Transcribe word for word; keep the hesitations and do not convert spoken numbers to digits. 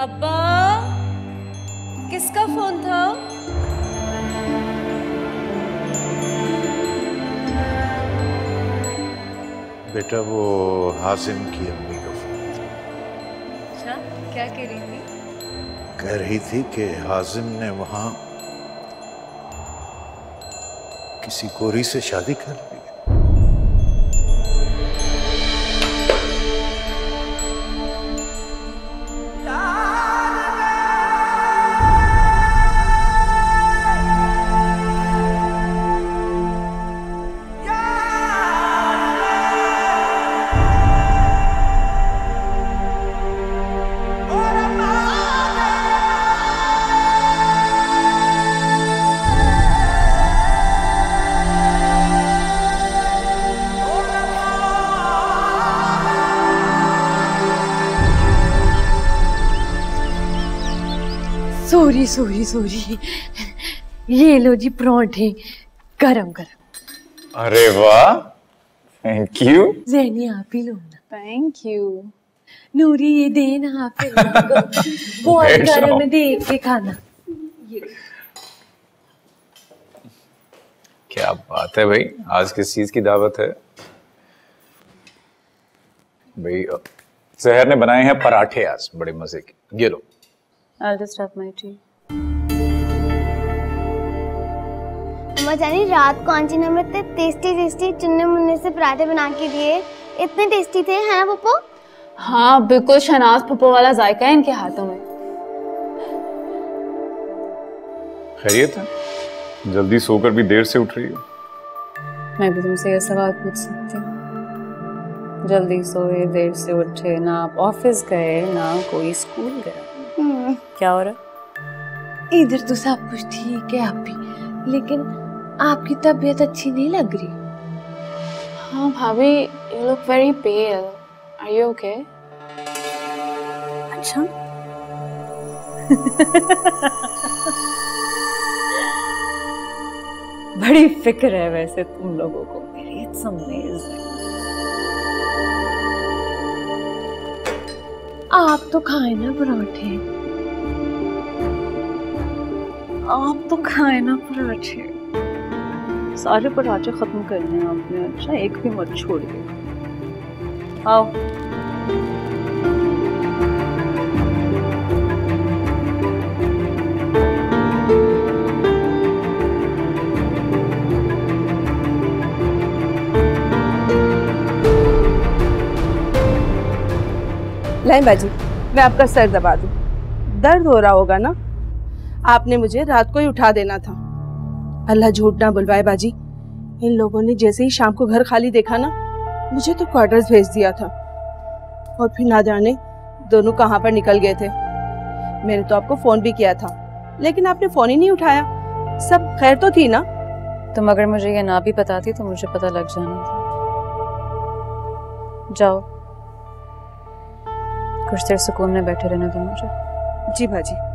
अब्बा, किसका फोन था? बेटा वो हाजिम की अम्मी का फोन। अच्छा, क्या कह रही थी? कह रही थी कि हाजिम ने वहां किसी गोरी से शादी कर ली। सॉरी सॉरी सॉरी, ये लो जी परांठे गरम गरम। अरे वाह, थैंक यू। ज़ैनी आप ही लो ना। थैंक यू नूरी, ये दे ना आप बहुत गरम, दे के खाना। ये क्या बात है भाई, आज किस चीज की दावत है भाई? जहर ने बनाए हैं पराठे आज, बड़े मजे के। ये लो। I'll just have my tea. मम्मा जानी रात को आंटी ने हमें इतने टेस्टी टेस्टी चुन्ने मुन्ने से पराठे बना के दिए, इतने टेस्टी थे, है ना पप्पो? हाँ बिल्कुल, शहनाज पप्पो वाला जायका है इनके हाथों में। खैरियत है? जल्दी सोकर भी देर से उठ रही हो। मैं भी तुमसे ये सवाल पूछ सकती हूँ? जल्दी सोए, देर से उठे, ना आप ऑफिस गए ना कोई स्कूल गया। क्या हो रहा? इधर तो सब कुछ ठीक है आप भी, लेकिन आपकी तबीयत अच्छी नहीं लग रही। हाँ भाभी, you look very pale, are you okay? अच्छा बड़ी फिक्र है वैसे तुम लोगों को मेरी, इट्स अमेजिंग। आप तो खाए ना पराठे, आप तो खाए ना पराठे। सारे पराठे खत्म करने हैं आपने, अच्छा एक भी मत छोड़िए। आओ लाइन बाजी, मैं आपका सर दबा दूं। दर्द हो रहा होगा ना? आपने मुझे रात को ही उठा देना था। अल्लाह झूठ ना बुलवाए बाजी, इन लोगों ने जैसे ही शाम को घर खाली देखा ना, मुझे तो क्वार्टर्स भेज दिया था, और फिर ना जाने दोनों कहाँ पर निकल गए थे। मैंने तो आपको फोन भी किया था, लेकिन आपने फोन ही नहीं उठाया। सब खैर तो थी ना? तुम अगर मुझे ये ना भी पता थी तो मुझे पता लग जाना था। जाओ कुछ देर सुकून में बैठे रहना। तुम मुझे। जी भाजी।